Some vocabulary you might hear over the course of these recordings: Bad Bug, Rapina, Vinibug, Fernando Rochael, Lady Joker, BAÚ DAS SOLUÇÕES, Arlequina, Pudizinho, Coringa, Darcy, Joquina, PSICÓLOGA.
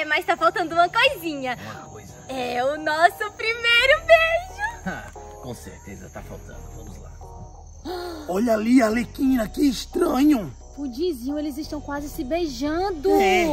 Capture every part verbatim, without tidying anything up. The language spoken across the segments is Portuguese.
É, mas tá faltando uma coisinha. Uma coisa. É o nosso primeiro beijo. Ah, com certeza tá faltando. Vamos lá. Olha ali, Arlequina, que estranho. Pudizinho, eles estão quase se beijando. É.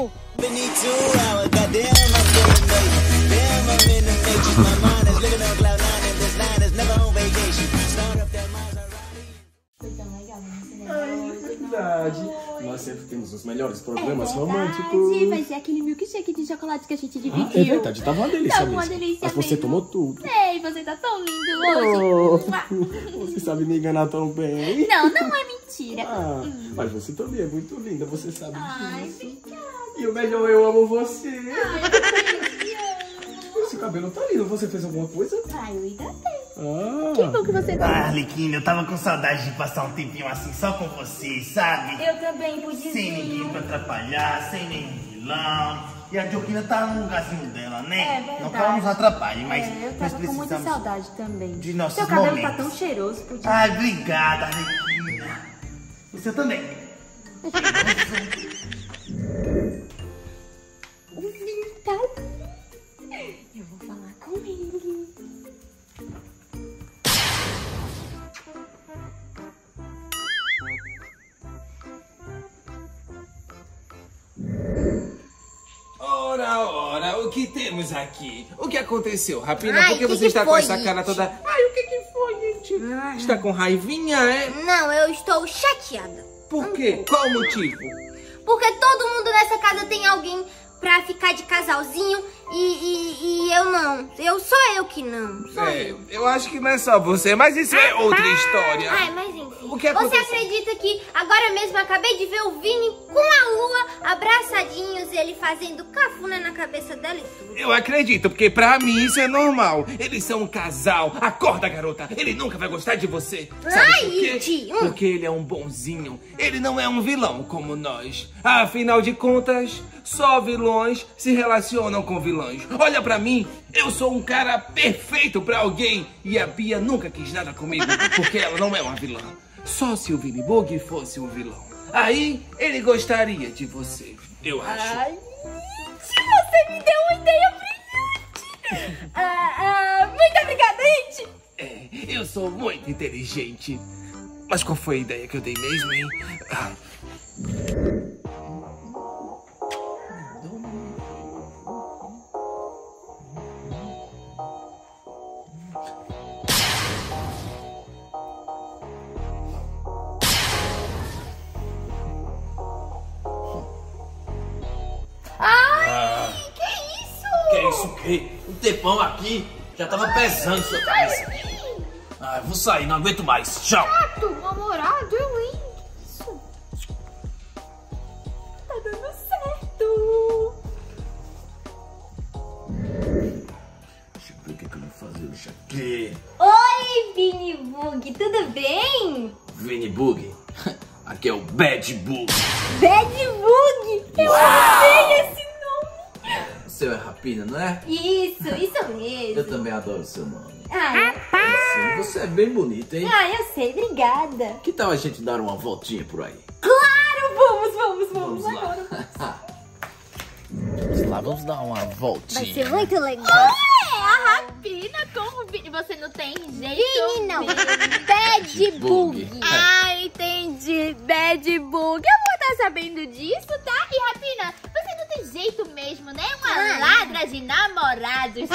Nós sempre temos os melhores programas é românticos. Vai ser aquele milkshake de chocolate que a gente dividiu. Ah, é verdade, tava uma delícia. Tava uma delícia. Mas você mesmo. Tomou tudo. Sei, você tá tão lindo hoje. Oh, você sabe me enganar tão bem. Não, não é mentira. Ah, hum. Mas você também é muito linda, você sabe disso. Ai, obrigada. E o melhor, eu amo você. Ai, seu cabelo tá lindo. Você fez alguma coisa? Ah, eu engatei. Ah, que bom que você tá. Ah, Arlequina, eu tava com saudade de passar um tempinho assim só com você, sabe? Eu também, Pudizinho. Sem ninguém pra atrapalhar, sem nenhum vilão. E a Joquina tá no lugarzinho dela, né? É verdade. Não que ela nos atrapalhe, mas é, eu tava nós precisamos com muita saudade também. De nossos momentos. Seu cabelo momentos. Tá tão cheiroso, Pudizinho. Ai, obrigada, Arlequina. Você também. O Vinho tá ali. Eu vou falar com ele. Ora, ora, o que temos aqui? O que aconteceu, Rapina? Ai, por que, que você que está foi, com essa cara toda... Ai, o que que foi, gente? Ah. Está com raivinha, é? Não, eu estou chateada. Por quê? Qual o motivo? Porque todo mundo nessa casa tem alguém pra ficar de casalzinho e, e, e eu não. Eu, só eu que não. Só é, eu. eu acho que não é só você, mas isso é outra história. Ai, mas enfim. O que aconteceu? Você acredita que agora mesmo acabei de ver o Vini com a Lua abraçadinhos e ele fazendo cafuna na cabeça dela e tudo? Eu acredito, porque pra mim isso é normal. Eles são um casal. Acorda, garota. Ele nunca vai gostar de você. Sabe Ai, por quê? De um... Porque ele é um bonzinho. Ele não é um vilão como nós. Afinal de contas, só vilão se relacionam com vilões. Olha pra mim, eu sou um cara perfeito pra alguém. E a Bia nunca quis nada comigo, porque ela não é uma vilã. Só se o Vinibug fosse um vilão. Aí, ele gostaria de você, eu acho. Ai, gente, você me deu uma ideia brilhante. Ah, ah, muito obrigada, gente. É, eu sou muito inteligente. Mas qual foi a ideia que eu dei mesmo, hein? Ah. Um tempão aqui, já tava pesando sua cabeça. Ah, vou sair, não aguento mais. Tchau. Chato, namorado, eu hein? Isso. Tá dando certo. Deixa eu ver o que, é que eu vou fazer hoje aqui. Oi, Vinibug, tudo bem? Vinibug? Aqui é o Bad Bug. Bad Bug? Eu amei esse. Seu é Rapina, não é? Isso, isso mesmo. Eu também adoro seu nome. Ah, é. Você é bem bonita, hein? Ah, eu sei, obrigada. Que tal a gente dar uma voltinha por aí? Claro, vamos, vamos, vamos, vamos agora. Lá. Vamos lá, vamos dar uma voltinha. Vai ser muito legal. É, a Rapina como Vini, você não tem jeito. Vini não, Bad Bug. Ah, entendi, Bad Bug. Eu vou estar sabendo disso, tá? E Rapina, você não tem jeito mesmo, né? Uma ah, ladra não. de namorados.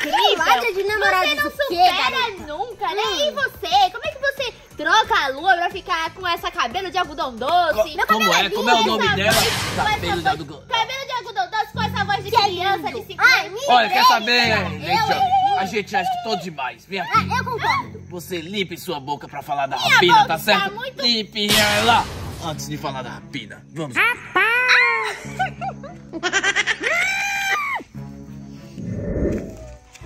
Que ladra de namorados. Você não supera que, nunca, né? Hum. E você? Como é que você troca a Lua pra ficar com essa cabelo de algodão doce? Co Meu como é? Como é o nome dela? Cabelo de algodão doce. Cabelo de algodão doce com essa voz de que criança lindo. de cinco anos. Olha, quer saber, gente? A gente acha que tô demais. Vem aqui. Ah, eu concordo. Você limpe sua boca pra falar da Minha Rapina, tá certo? Tá muito... Limpe ela antes de falar da Rapina. Vamos. Rapaz.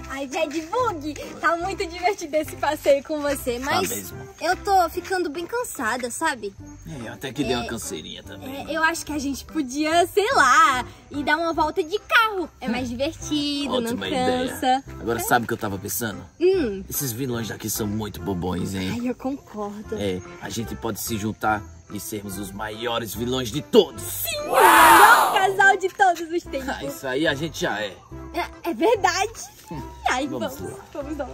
Ai, Bad Bug, tá muito divertido esse passeio com você, mas tá mesmo. Eu tô ficando bem cansada, sabe? É, até que é, deu uma canseirinha também. É, eu acho que a gente podia, sei lá, ir dar uma volta de carro. É mais divertido, Ótima não cansa. Ideia. Agora sabe o que eu tava pensando? Hum. Esses vilões daqui são muito bobões, hein? Ai, eu concordo. É, a gente pode se juntar e sermos os maiores vilões de todos. Sim, o melhor casal de todos os tempos. Ah, isso aí a gente já é. É, é verdade. Ai, vamos, vamos lá. Vamos lá.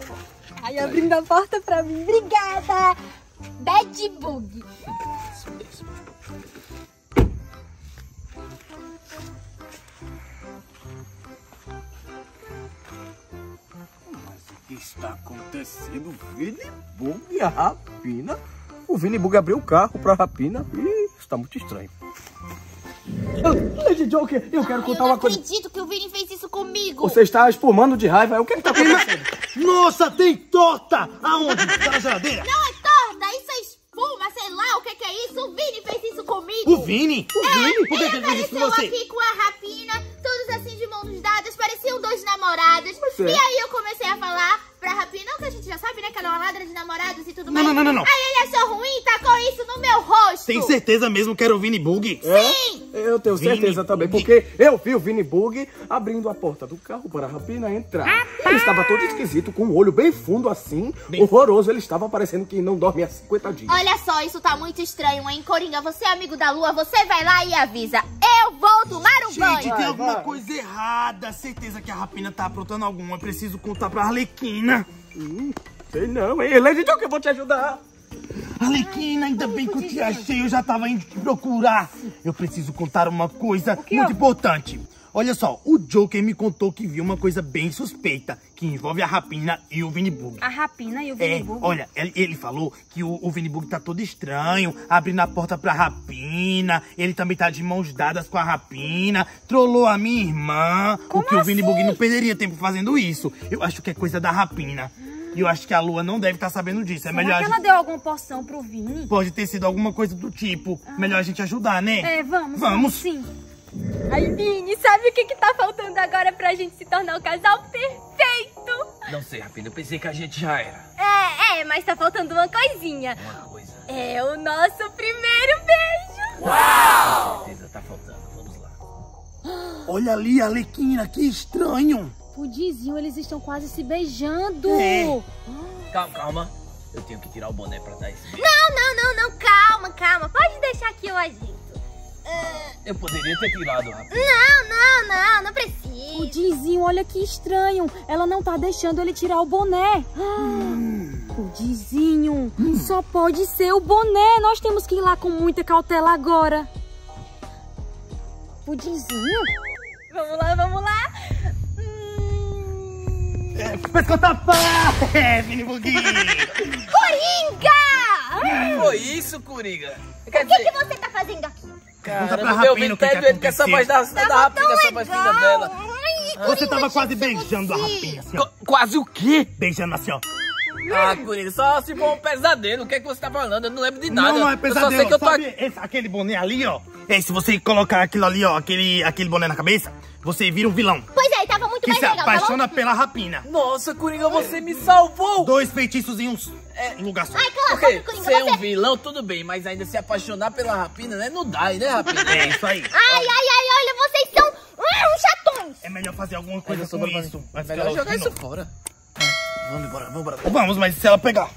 Ai, abrindo a porta pra mim. Obrigada, Bad Bug. Isso mesmo. O que está acontecendo? Vinibug e a Rapina? O Vinibug abriu o carro para a Rapina e está muito estranho. Lady Joker, eu quero ah, contar eu uma coisa. Eu não acredito que o Vini fez isso comigo. Você está espumando de raiva. O que é que tá acontecendo? Nossa, tem torta! Aonde? Tá na geladeira? Não é torta, isso é espuma, sei lá o que é, que é isso. O Vini fez isso comigo. O Vini? O é, Vini? Por que ele fez isso com você? Aqui com a Rapina. Assim, de mãos dadas, pareciam dois namorados. Mas, e aí eu comecei a falar pra Rapina, que a gente já sabe, né, que ela é uma ladra de namorados e tudo não, mais. Não, não, não, não. Aí ele achou ruim e tacou isso no meu rosto. Tem certeza mesmo que era o Vinibug? Sim! É? Eu tenho certeza Vinibug. também, porque eu vi o Vinibug abrindo a porta do carro para a Rapina entrar. Rapaz. Ele estava todo esquisito, com o olho bem fundo assim, bem horroroso. Ele estava parecendo que não dorme há cinquenta dias. Olha só, isso tá muito estranho, hein, Coringa? Você é amigo da lua, você vai lá e avisa. Eu vou tomar um gente, banho. Gente, tem vai, alguma vai. coisa errada. Certeza que a Rapina tá aprontando alguma. Preciso contar pra Arlequina. Hum, sei não, hein? Lady Joker, eu vou te ajudar. Arlequina, ainda bem que eu te achei. Eu já tava indo te procurar. Eu preciso contar uma coisa muito importante. Olha só, o Joker me contou que viu uma coisa bem suspeita, que envolve a Rapina e o Vinibug. A Rapina e o Vinibug? É, olha, ele, ele falou que o, o Vinibug tá todo estranho, abrindo a porta pra Rapina, ele também tá de mãos dadas com a Rapina, trollou a minha irmã, Como o que assim? o Vinibug não perderia tempo fazendo isso. Eu acho que é coisa da Rapina. E eu acho que a Lua não deve estar sabendo disso. É Será melhor que ela gente... deu alguma porção pro Vini? Pode ter sido alguma coisa do tipo. Ah. Melhor a gente ajudar, né? É, vamos. Vamos. Sim. Ai, Vini, sabe o que, que tá faltando agora pra gente se tornar o casal perfeito? Não sei, Rapina, eu pensei que a gente já era. É, é, mas tá faltando uma coisinha. Uma coisa. É o nosso primeiro beijo. Uau! Com certeza tá faltando, vamos lá. Olha ali, Arlequina, que estranho. Pudizinho, eles estão quase se beijando. É. Calma, calma. Eu tenho que tirar o boné pra dar esse beijo. Não, não, não, não, calma, calma. Pode deixar aqui eu agir. Eu poderia ter tirado, rapaz. Não, não, não, não preciso. Pudizinho, olha que estranho. Ela não tá deixando ele tirar o boné. Hum. Pudizinho, hum. só pode ser o boné. Nós temos que ir lá com muita cautela agora. Pudizinho? Vamos lá, vamos lá. Hum. É, mas conta a é, Vinibuguinho. Coringa! Foi isso, Coringa. Quer o que, dizer... que você tá fazendo aqui? Cara, pra eu vi tédio com essa voz da, da Rapina, essa voz linda dela. Ai, você tava quase beijando a Rapina, assim, ó. Quase o quê? Beijando assim, ó. Ah, Coringa, só se for um pesadelo. O que é que você tá falando? Eu não lembro de nada. Não, não é pesadelo. Eu só sei que eu tô Sabe aqui... esse, aquele boné ali, ó. É, se você colocar aquilo ali, ó, aquele, aquele boné na cabeça, você vira um vilão. Pois é, tava muito mais legal. Que se apaixona pela Rapina. Nossa, Coringa, você me salvou. Dois feitiços em um é. lugar só. Ai, claro, okay. Coringa, ser você... um vilão, tudo bem, mas ainda se apaixonar pela Rapina, né? Não dá, né, Rapina? É isso aí. Ai, olha. ai, ai, olha, vocês são uh, chatões. É melhor fazer alguma coisa sobre isso. É melhor jogar isso fora. Vamos embora, vamos embora. Vamos, mas se ela pegar...